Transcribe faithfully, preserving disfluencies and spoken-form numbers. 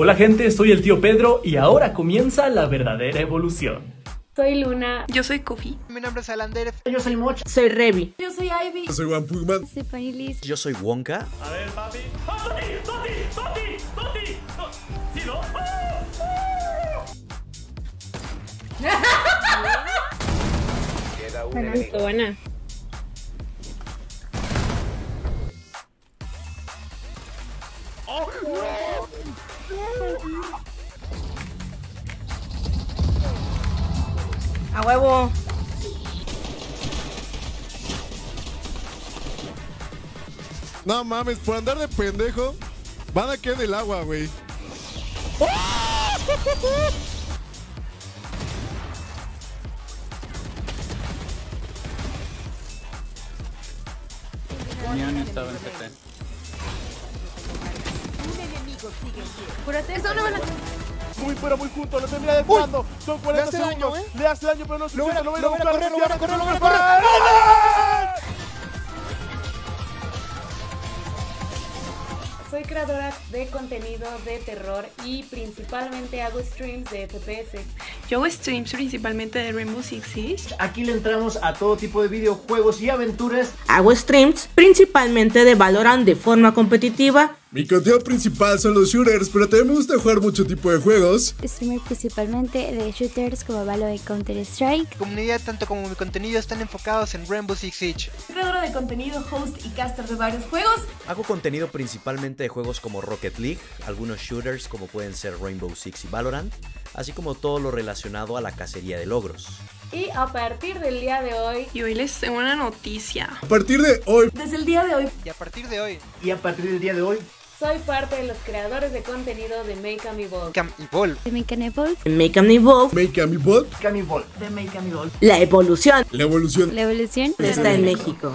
Hola gente, soy el tío Pedro y ahora comienza la verdadera evolución. Soy Luna. Yo soy Kofi. Mi nombre es Alander. Yo soy Moch. Soy Revi. Yo soy Ivy. Yo soy Wampu Man. Soy Panilis. Yo soy Wonka. A ver, papi. ¡Oh, Toti! ¡Toti! ¡Toti! ¡Toti! ¡No! ¡Sí, no! ¡Oh! ¡Oh! Queda buena. ¡Oh! ¡A huevo! No mames, por andar de pendejo, van a quedar en el agua, güey. Unión estaba en C T. Eso no van a... Uy, pero muy junto, lo tendría de fondo. Son cuarenta segundos. Daño, ¿eh? Le hace daño, pero no se lo van a correr, lo van a correr, lo van a correr, lo van a correr. Soy creadora de contenido de terror y principalmente hago streams de F P S. Yo hago streams principalmente de Rainbow Six Siege. Aquí le entramos a todo tipo de videojuegos y aventuras. Hago streams principalmente de Valorant de forma competitiva. Mi contenido principal son los shooters, pero también me gusta jugar mucho tipo de juegos. Streamer principalmente de shooters como Valorant y Counter Strike. Mi comunidad tanto como mi contenido están enfocados en Rainbow Six Siege. Creadora de contenido, host y caster de varios juegos. Hago contenido principalmente de juegos como Rocket League, algunos shooters como pueden ser Rainbow Six y Valorant, así como todo lo relacionado a la cacería de logros. Y a partir del día de hoy... Y hoy les tengo una noticia. A partir de hoy... Desde el día de hoy... Y a partir de hoy... Y a partir del día de hoy... Soy parte de los creadores de contenido de Maycam Evolve. Maycam Evolve. De Maycam Evolve. Maycam Evolve. Maycam Evolve. Maycam Evolve. De Maycam Evolve. La evolución. La evolución. La evolución. Está en México.